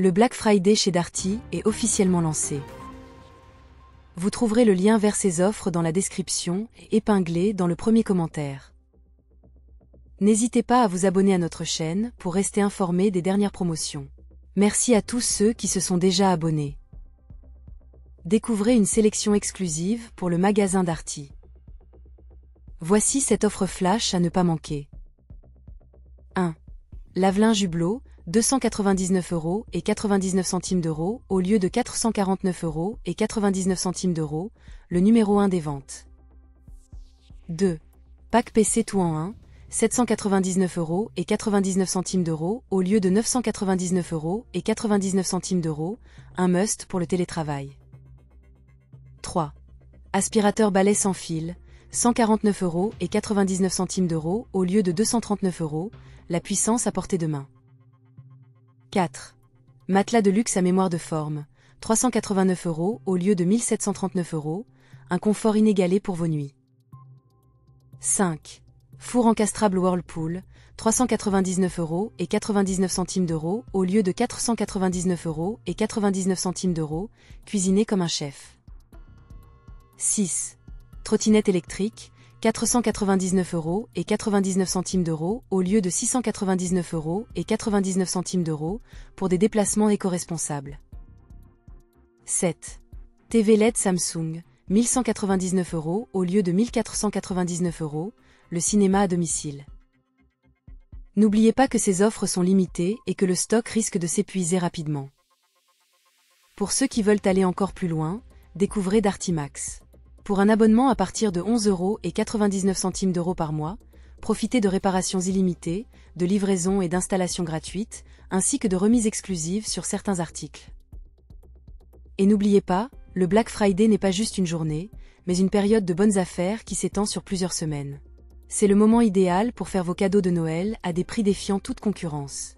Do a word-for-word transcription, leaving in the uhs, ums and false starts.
Le Black Friday chez Darty est officiellement lancé. Vous trouverez le lien vers ces offres dans la description et épinglé dans le premier commentaire. N'hésitez pas à vous abonner à notre chaîne pour rester informé des dernières promotions. Merci à tous ceux qui se sont déjà abonnés. Découvrez une sélection exclusive pour le magasin Darty. Voici cette offre flash à ne pas manquer. un. Lavelin Jublot, deux cent quatre-vingt-dix-neuf euros et quatre-vingt-dix-neuf centimes d'euros au lieu de quatre cent quarante-neuf euros et quatre-vingt-dix-neuf centimes d'euros, le numéro un des ventes. deux. Pack P C tout en un, sept cent quatre-vingt-dix-neuf euros et quatre-vingt-dix-neuf centimes d'euros au lieu de neuf cent quatre-vingt-dix-neuf euros et quatre-vingt-dix-neuf centimes d'euros, un must pour le télétravail. trois. Aspirateur balai sans fil, cent quarante-neuf euros et quatre-vingt-dix-neuf centimes d'euros au lieu de deux cent trente-neuf euros, la puissance à portée de main. quatre. Matelas de luxe à mémoire de forme, trois cent quatre-vingt-neuf euros au lieu de mille sept cent trente-neuf euros, un confort inégalé pour vos nuits. cinq. Four encastrable Whirlpool, trois cent quatre-vingt-dix-neuf euros et quatre-vingt-dix-neuf centimes d'euros au lieu de quatre cent quatre-vingt-dix-neuf euros et quatre-vingt-dix-neuf centimes d'euros, cuisiné comme un chef. six. Trottinette électrique, quatre cent quatre-vingt-dix-neuf euros et quatre-vingt-dix-neuf centimes d'euros au lieu de six cent quatre-vingt-dix-neuf euros et quatre-vingt-dix-neuf centimes d'euros pour des déplacements éco-responsables. sept. T V L E D Samsung, mille cent quatre-vingt-dix-neuf euros au lieu de mille quatre cent quatre-vingt-dix-neuf euros, le cinéma à domicile. N'oubliez pas que ces offres sont limitées et que le stock risque de s'épuiser rapidement. Pour ceux qui veulent aller encore plus loin, découvrez Darty Max. Pour un abonnement à partir de onze euros et quatre-vingt-dix-neuf centimes d'euros par mois, profitez de réparations illimitées, de livraisons et d'installations gratuites, ainsi que de remises exclusives sur certains articles. Et n'oubliez pas, le Black Friday n'est pas juste une journée, mais une période de bonnes affaires qui s'étend sur plusieurs semaines. C'est le moment idéal pour faire vos cadeaux de Noël à des prix défiant toute concurrence.